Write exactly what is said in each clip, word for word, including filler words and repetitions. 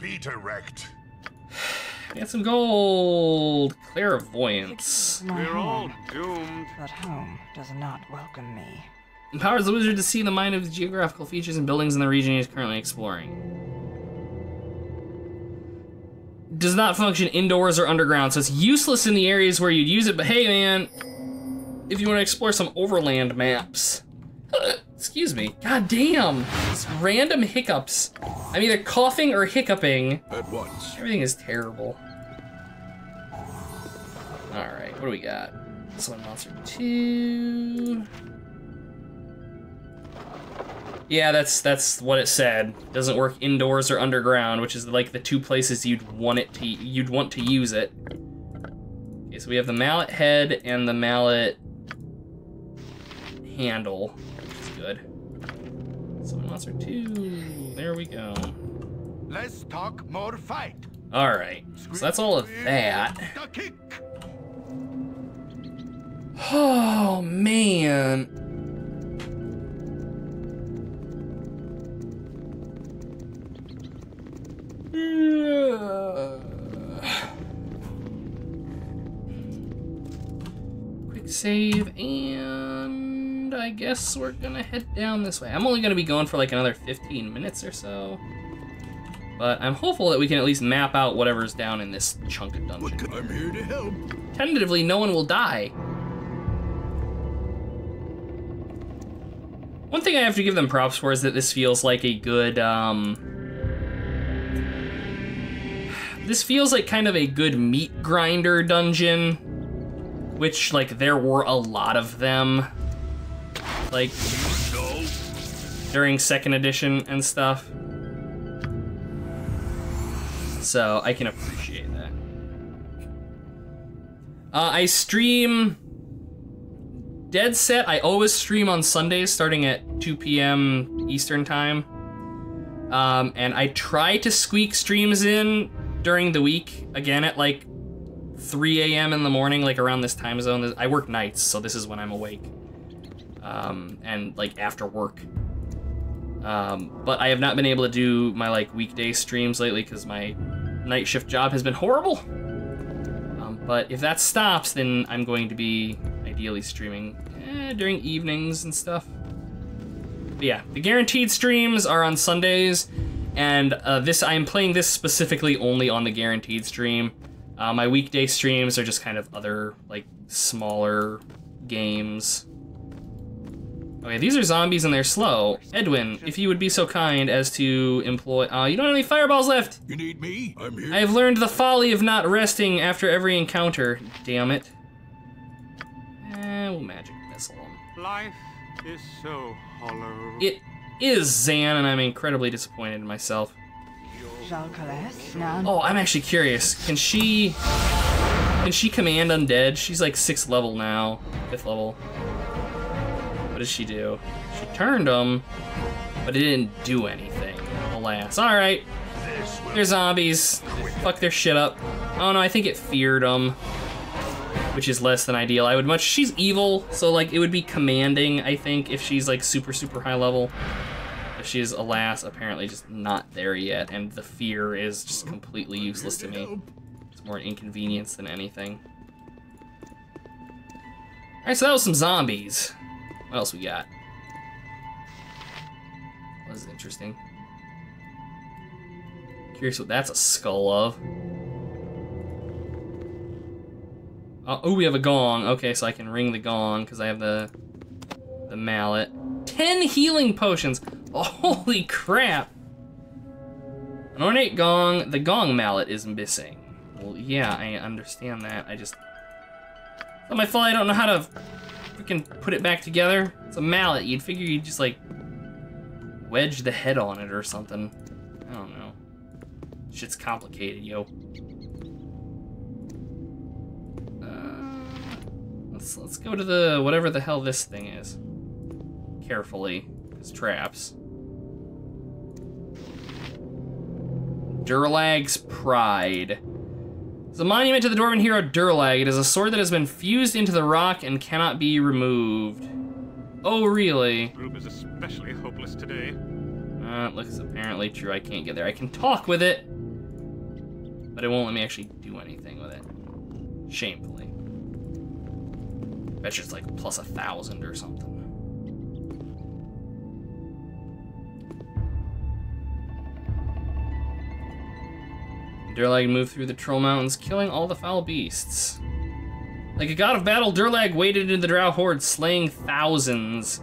beat erect. Get some gold. Clairvoyance. We're all doomed. But home does not welcome me. Empowers the wizard to see the mind of the geographical features and buildings in the region he is currently exploring. Does not function indoors or underground, so it's useless in the areas where you'd use it, but hey man, if you want to explore some overland maps. Excuse me. God damn. These random hiccups. I'm either coughing or hiccuping. At once. Everything is terrible. Alright, what do we got? This one, monster two. Yeah, that's that's what it said. Doesn't work indoors or underground, which is like the two places you'd want it to you'd want to use it. Okay, so we have the mallet head and the mallet handle, which is good. Summon monster two. There we go. Let's talk more fight. All right. So that's all of that. Oh man. Quick save, and I guess we're gonna head down this way. I'm only gonna be going for like another fifteen minutes or so, but I'm hopeful that we can at least map out whatever's down in this chunk of dungeon. I'm here to help. Tentatively, no one will die. One thing I have to give them props for is that this feels like a good, um... This feels like kind of a good meat grinder dungeon, which like there were a lot of them like during second edition and stuff. So I can appreciate that. Uh, I stream Dead Set. I always stream on Sundays starting at two P M Eastern time. Um, and I try to squeak streams in during the week, again at like three A M in the morning, like around this time zone. I work nights, so this is when I'm awake. Um, and like after work. Um, but I have not been able to do my like weekday streams lately because my night shift job has been horrible. Um, but if that stops, then I'm going to be ideally streaming eh, during evenings and stuff. But yeah, the guaranteed streams are on Sundays. And uh, this, I'm playing this specifically only on the guaranteed stream. Uh, my weekday streams are just kind of other, like, smaller games. Okay, these are zombies and they're slow. Edwin, if you would be so kind as to employ... Uh, you don't have any fireballs left! You need me? I'm here. I have learned the folly of not resting after every encounter. Damn it. Eh, we'll magic missile them. Life is so hollow. It... is Zan, and I'm incredibly disappointed in myself. Oh, I'm actually curious. Can she... Can she command undead? She's like sixth level now. Fifth level. What does she do? She turned them, but it didn't do anything. Alas. Alright. They're zombies. Fuck their shit up. Oh no, I think it feared them. Which is less than ideal. I would much... She's evil, so like it would be commanding, I think, if she's like super, super high level. She is, alas, apparently just not there yet, and the fear is just completely useless to me. It's more an inconvenience than anything. Alright, so that was some zombies. What else we got? That was interesting. Curious what that's a skull of. Oh, ooh, we have a gong. Okay, so I can ring the gong because I have the the mallet. Ten healing potions. Oh, holy crap! An ornate gong. The gong mallet is missing. Well, yeah, I understand that. I just... on my fly, I don't know how to freaking put it back together. It's a mallet. You'd figure you'd just, like, wedge the head on it or something. I don't know. Shit's complicated, yo. Uh, let's, let's go to the... whatever the hell this thing is. Carefully. Traps. Durlag's Pride. It's a monument to the dwarven hero Durlag. It is a sword that has been fused into the rock and cannot be removed. Oh, really? The group is especially hopeless today. Uh, looks apparently true. I can't get there. I can talk with it. but it won't let me actually do anything with it. Shamefully. I bet you it's like plus a thousand or something. Durlag moved through the Troll Mountains, killing all the foul beasts. Like a god of battle, Durlag waded into the drow horde, slaying thousands.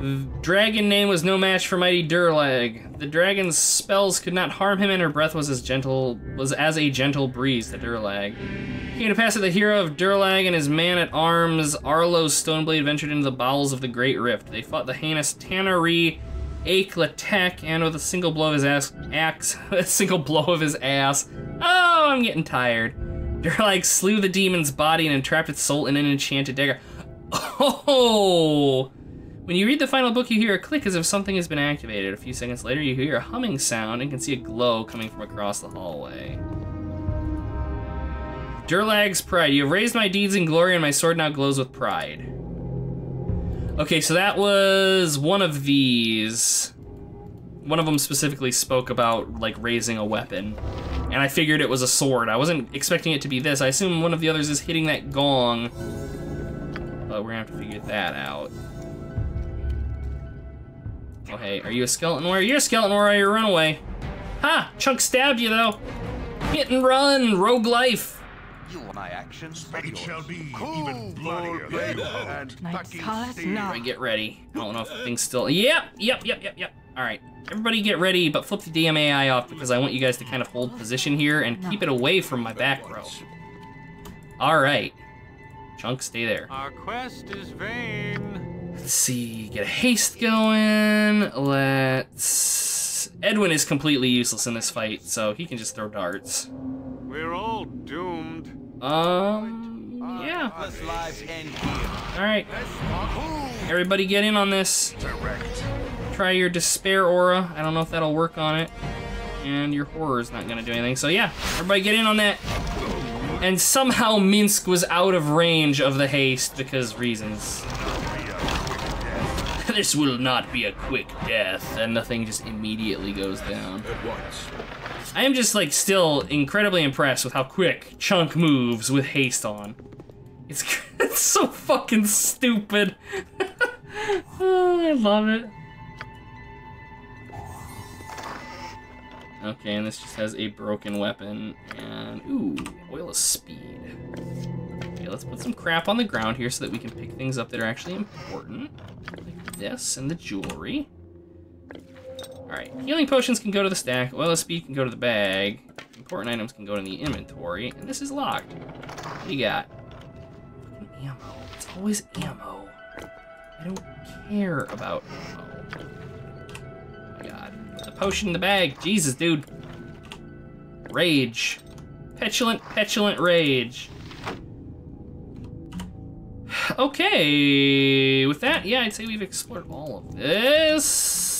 The dragon name was no match for mighty Durlag. The dragon's spells could not harm him, and her breath was as gentle was as a gentle breeze to Durlag. It came to pass that the hero of Durlag and his man-at-arms, Arlo Stoneblade, ventured into the bowels of the Great Rift. They fought the heinous Tanar'ri, Aikla Tech, and with a single blow of his ass, axe, a single blow of his ass. Oh, I'm getting tired. Durlag slew the demon's body and entrapped its soul in an enchanted dagger. Oh! When you read the final book, you hear a click as if something has been activated. A few seconds later, you hear a humming sound and can see a glow coming from across the hallway. Durlag's Pride. You have raised my deeds in glory, and my sword now glows with pride. Okay, so that was one of these. One of them specifically spoke about, like, raising a weapon. And I figured it was a sword. I wasn't expecting it to be this. I assume one of the others is hitting that gong. But we're gonna have to figure that out. Oh, hey, are you a skeleton warrior? You're a skeleton warrior, you're a runaway. Ha! Chunk stabbed you, though. Hit and run, rogue life. My actions, but it shall be cool, even bloodier than you hoped. Alright, get ready. I don't know if the thing's still. Yep, yep, yep, yep, yep. Alright, everybody get ready, but flip the damn A I off because I want you guys to kind of hold position here and keep it away from my back row. Alright. Chunk, stay there. Our quest is vain. Let's see, get a haste going. Let's. Edwin is completely useless in this fight, so he can just throw darts. We're all doomed. Um, yeah. Alright. Everybody get in on this. Try your despair aura. I don't know if that'll work on it. And your horror's not gonna do anything. So yeah, everybody get in on that. And somehow Minsk was out of range of the haste because reasons. This will not be a quick death. And the thing just immediately goes down. At once. I am just like still incredibly impressed with how quick Chunk moves with haste on. It's, it's so fucking stupid. Oh, I love it. Okay, and this just has a broken weapon and ooh, oil of speed. Okay, let's put some crap on the ground here so that we can pick things up that are actually important. Like this and the jewelry. Alright, healing potions can go to the stack, oil of speed can go to the bag, important items can go to the inventory, and this is locked. What do you got? Fucking ammo. It's always ammo. I don't care about ammo. Oh my god. The potion in the bag. Jesus, dude. Rage. Petulant, petulant rage. Okay. With that, yeah, I'd say we've explored all of this.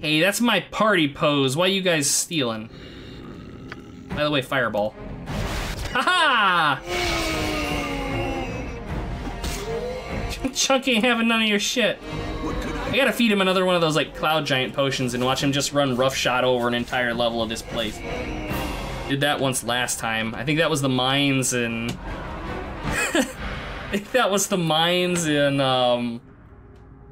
Hey, that's my party pose. Why you guys stealing? By the way, fireball. Ha ha! Chunky ain't having none of your shit. I gotta feed him another one of those like cloud giant potions and watch him just run roughshod over an entire level of this place. Did that once last time. I think that was the mines in. I think that was the mines in. Um...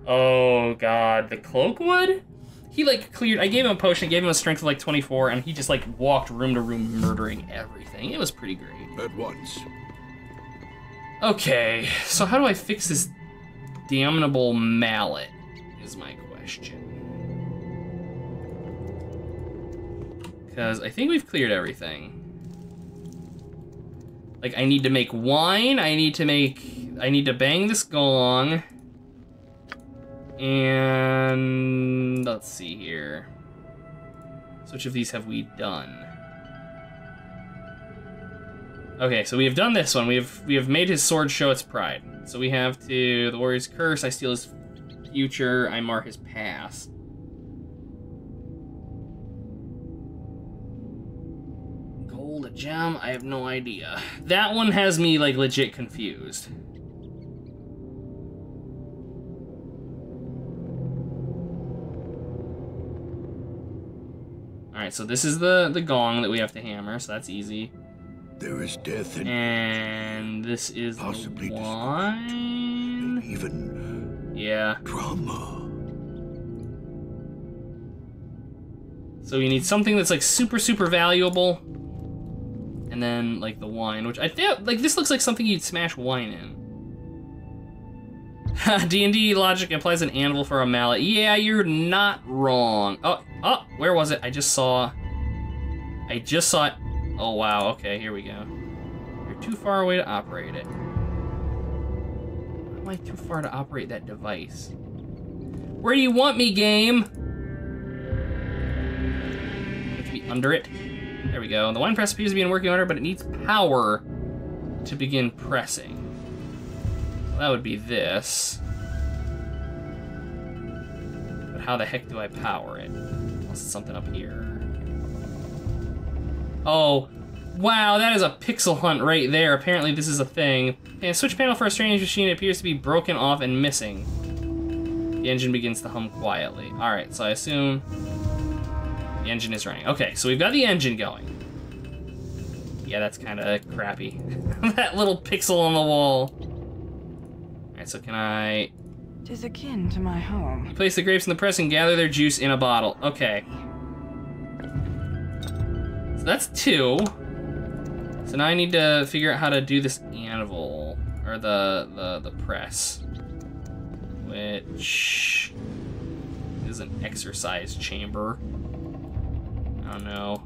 Oh God, the Cloakwood. He like cleared, I gave him a potion, gave him a strength of like twenty-four, and he just like walked room to room murdering everything. It was pretty great. At once. Okay, so how do I fix this damnable mallet is my question. Because I think we've cleared everything. Like I need to make wine, I need to make, I need to bang this gong. And let's see here. So which of these have we done? Okay, so we have done this one. We have we have made his sword show its pride. So we have to the warrior's curse. I steal his future. I mar his past. Gold, a gem. I have no idea. That one has me like legit confused. Alright, so this is the, the gong that we have to hammer, so that's easy. There is death in and this is possibly wine. Even yeah. Drama. So you need something that's like super super valuable, and then like the wine, which I think like this looks like something you'd smash wine in. D and D logic applies an anvil for a mallet. Yeah, you're not wrong. Oh oh, where was it? I just saw. I just saw it. Oh wow, okay, here we go. You're too far away to operate it. Why am I too far to operate that device? Where do you want me, game? I have to be under it. There we go. The wine press appears to be in working order, but it needs power to begin pressing. Well, that would be this. But how the heck do I power it? Unless it's something up here. Oh, wow, that is a pixel hunt right there. Apparently this is a thing. And switch panel for a strange machine appears to be broken off and missing. The engine begins to hum quietly. All right, so I assume the engine is running. Okay, so we've got the engine going. Yeah, that's kind of crappy. That little pixel on the wall. All right, so can I... Tis akin to my home. Place the grapes in the press and gather their juice in a bottle. Okay. That's two. So now I need to figure out how to do this anvil, or the the, the press, which is an exercise chamber. I don't know.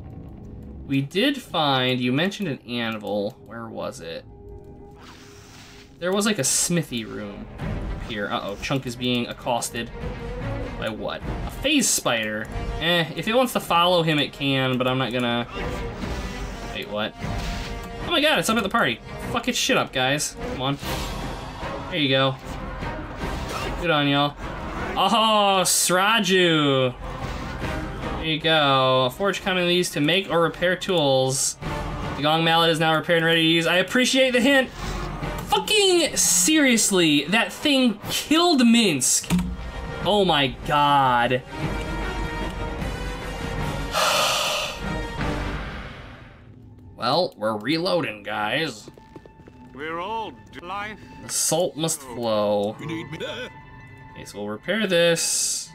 We did find, you mentioned an anvil. Where was it? There was like a smithy room here. Uh-oh, Chunk is being accosted. By what? A phase spider? Eh, if it wants to follow him, it can, but I'm not gonna... Wait, what? Oh my god, it's up at the party. Fuck its shit up, guys. Come on. There you go. Good on y'all. Oh, Sraju! There you go. Forge commonly used to make or repair tools. The gong mallet is now repaired and ready to use. I appreciate the hint! Fucking seriously, that thing killed Minsk! Oh my god. Well, we're reloading, guys. We're all life. The salt must flow. Okay, so we'll repair this.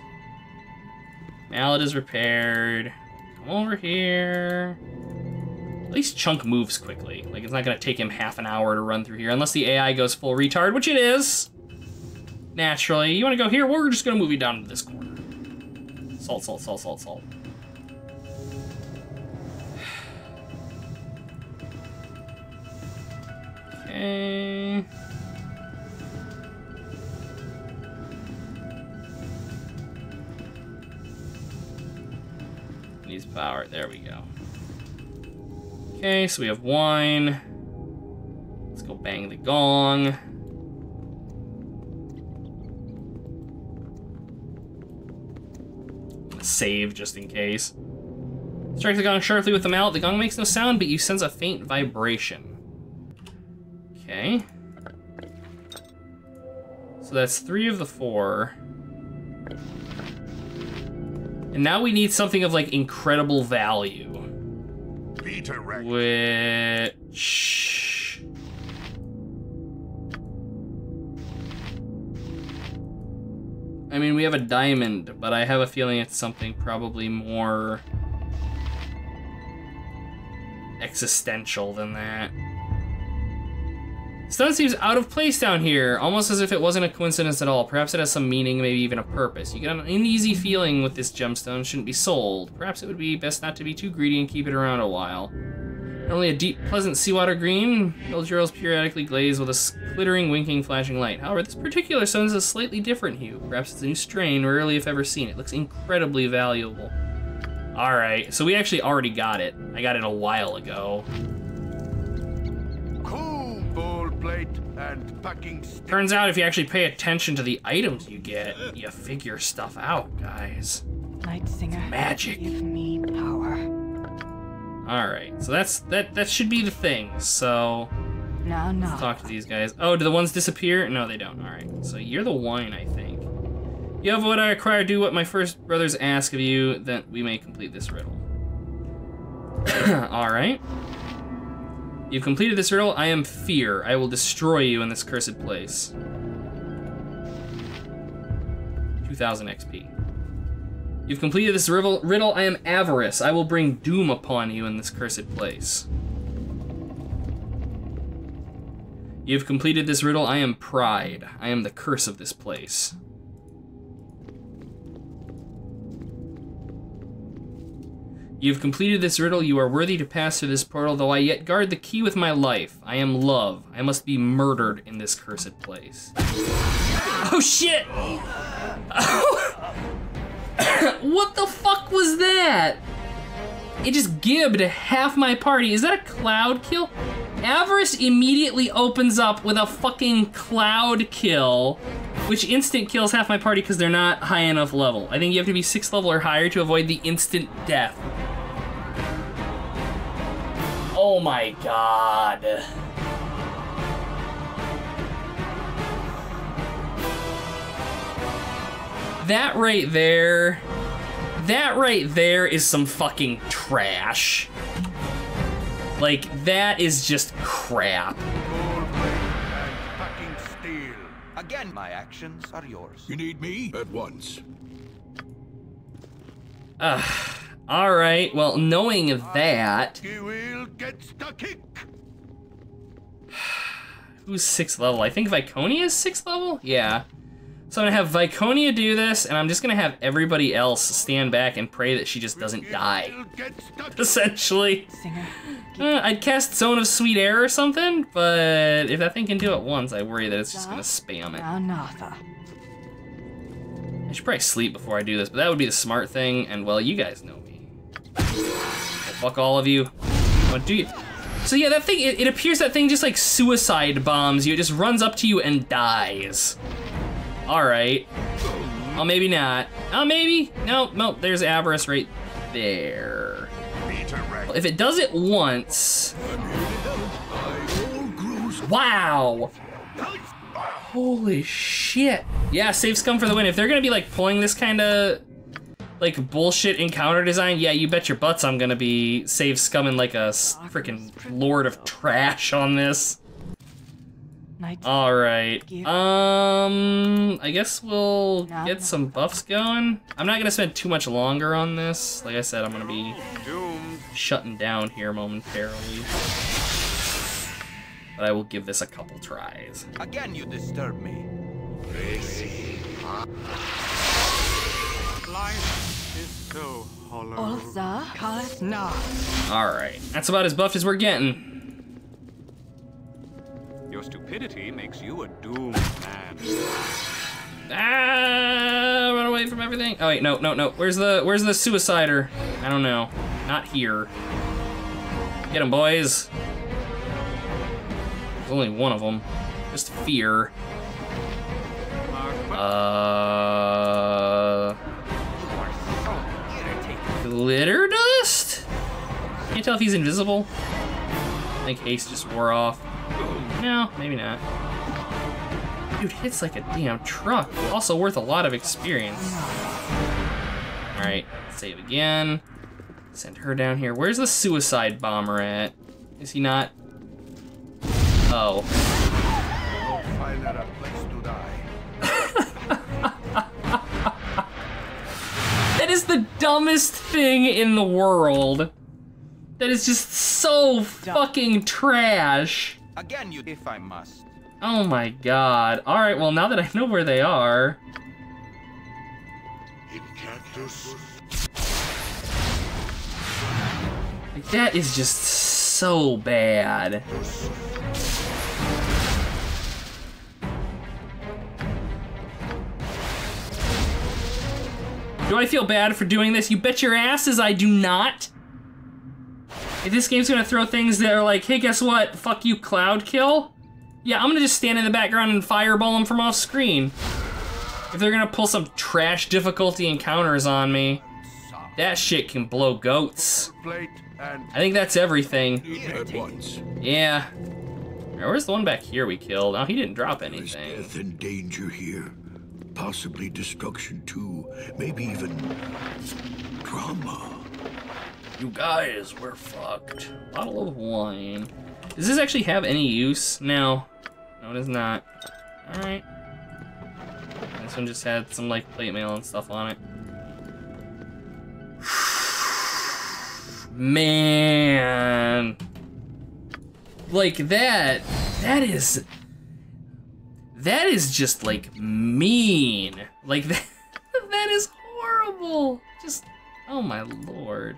Mallet is repaired. Come over here. At least Chunk moves quickly. Like, it's not gonna take him half an hour to run through here, unless the A I goes full retard, which it is. Naturally, you wanna go here? We're just gonna move you down to this corner. Salt, salt, salt, salt, salt. Okay. Needs power, there we go. Okay, so we have wine. Let's go bang the gong. Save just in case. Strike the gong sharply with the mallet. The gong makes no sound, but you sense a faint vibration. Okay. So that's three of the four. And now we need something of like incredible value. Be direct. Which... I mean, we have a diamond, but I have a feeling it's something probably more existential than that. Stone seems out of place down here, almost as if it wasn't a coincidence at all. Perhaps it has some meaning, maybe even a purpose. You get an uneasy feeling with this gemstone, shouldn't be sold. Perhaps it would be best not to be too greedy and keep it around a while. Not only a deep, pleasant seawater green, those jewels periodically glaze with a glittering, winking, flashing light. However, this particular stone is a slightly different hue. Perhaps it's a new strain, rarely if ever seen. It looks incredibly valuable. All right, so we actually already got it. I got it a while ago. Cool ball plate and packing. Turns out if you actually pay attention to the items you get, you figure stuff out, guys. Night Singer, it's magic. Give me power. All right, so that's that. That should be the thing. So, no, no. Let's talk to these guys. Oh, do the ones disappear? No, they don't. All right. So you're the wine, I think. You have what I require. Do what my first brothers ask of you, that we may complete this riddle. All right. You've completed this riddle. I am fear. I will destroy you in this cursed place. two thousand X P. You've completed this riddle. I am avarice. I will bring doom upon you in this cursed place. You've completed this riddle. I am pride. I am the curse of this place. You've completed this riddle. You are worthy to pass through this portal, though I yet guard the key with my life. I am love. I must be murdered in this cursed place. Oh, shit! Oh. What the fuck was that? It just gibbed half my party. Is that a cloud kill? Avarice immediately opens up with a fucking cloud kill, which instant kills half my party because they're not high enough level. I think you have to be sixth level or higher to avoid the instant death. Oh my god. That right there, that right there is some fucking trash. Like, that is just crap. Again, my actions are yours. You need me at once. Uh, all right, well, knowing that. Who's sixth level? I think Viconia is sixth level? Yeah. So I'm gonna have Viconia do this, and I'm just gonna have everybody else stand back and pray that she just doesn't die. Essentially. Uh, I'd cast Zone of Sweet Air or something, but if that thing can do it once, I worry that it's just gonna spam it. I should probably sleep before I do this, but that would be the smart thing, and well, you guys know me. Fuck all of you. What do you? So yeah, that thing, it, it appears that thing just like suicide bombs you. It just runs up to you and dies. All right. Oh, maybe not. Oh, maybe. No, no, there's Avarice right there. If it does it once. Wow. Holy shit. Yeah, save scum for the win. If they're gonna be like pulling this kind of like bullshit encounter design, yeah, you bet your butts I'm gonna be save scumming like a freaking lord of trash on this. All right, um, I guess we'll get some buffs going. I'm not gonna spend too much longer on this. Like I said, I'm gonna be shutting down here momentarily. But I will give this a couple tries. Again, you disturb me. Life is so hollow. All right, that's about as buffed as we're getting. Your stupidity makes you a doomed man. Ah, run away from everything. Oh wait, no, no, no. Where's the, where's the suicider? I don't know. Not here. Get him, boys. There's only one of them. Just fear. Uh. Glitter dust? Can't tell if he's invisible. I think haste just wore off. No, maybe not. Dude, hits like a damn truck. Also worth a lot of experience. All right, save again. Send her down here. Where's the suicide bomber at? Is he not? Oh. That is the dumbest thing in the world. That is just so fucking trash. Again, you if I must. Oh my god. Alright, well now that I know where they are. In cactus. Like, that is just so bad. Do I feel bad for doing this? You bet your asses I do not. If this game's gonna throw things that are like, hey, guess what? Fuck you, Cloudkill. Yeah, I'm gonna just stand in the background and fireball them from off screen. If they're gonna pull some trash difficulty encounters on me, that shit can blow goats. I think that's everything. Yeah. Where's the one back here we killed? Oh, he didn't drop anything. There's death and danger here. Possibly destruction too. Maybe even drama. You guys, we're fucked. Bottle of wine. Does this actually have any use? No. No, it is not. Alright. This one just had some, like, plate mail and stuff on it. Man. Like, that... That is... That is just, like, mean. Like, that... That is horrible. Just... Oh, my lord.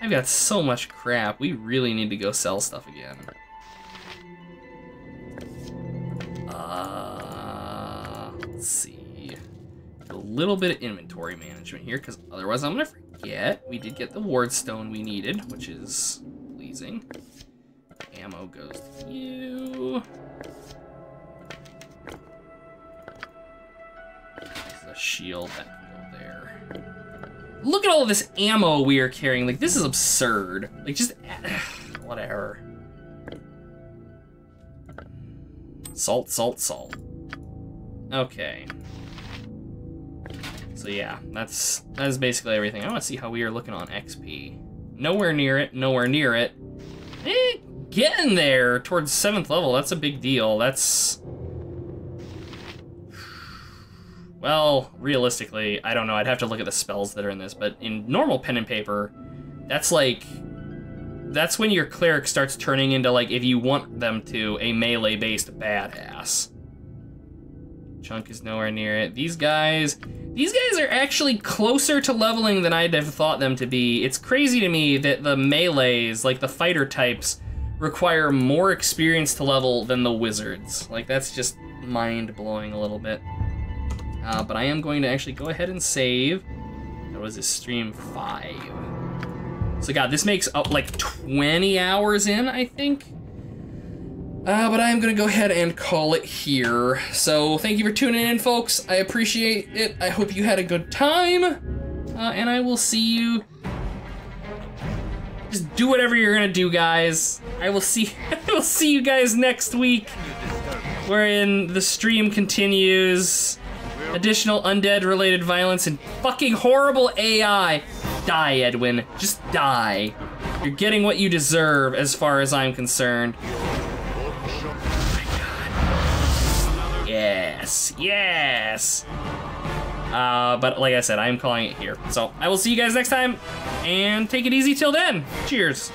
I've got so much crap. We really need to go sell stuff again. Uh, let's see. A little bit of inventory management here, because otherwise I'm going to forget. We did get the wardstone we needed, which is pleasing. Ammo goes to you. There's a shield that can go there. Look at all this ammo we are carrying. Like, this is absurd. Like, just, whatever. Salt, salt, salt. Okay. So yeah, that's, that is basically everything. I wanna see how we are looking on X P. Nowhere near it, nowhere near it. Eh, getting there towards seventh level, that's a big deal. That's, well, realistically, I don't know. I'd have to look at the spells that are in this, but in normal pen and paper, that's like, that's when your cleric starts turning into, like, if you want them to, a melee-based badass. Chunk is nowhere near it. These guys, these guys are actually closer to leveling than I'd have thought them to be. It's crazy to me that the melees, like the fighter types, require more experience to level than the wizards. Like, that's just mind-blowing a little bit. Uh, but I am going to actually go ahead and save. That was this stream five. So God, this makes up like twenty hours in, I think. Uh, but I am going to go ahead and call it here. So thank you for tuning in, folks. I appreciate it. I hope you had a good time. Uh, and I will see you. Just do whatever you're going to do, guys. I will see, I will see you guys next week, wherein the stream continues. Additional undead-related violence and fucking horrible A I. Die, Edwin. Just die. You're getting what you deserve, as far as I'm concerned. Oh my god. Yes. Yes. Uh, but like I said, I'm calling it here. So I will see you guys next time, and take it easy till then. Cheers.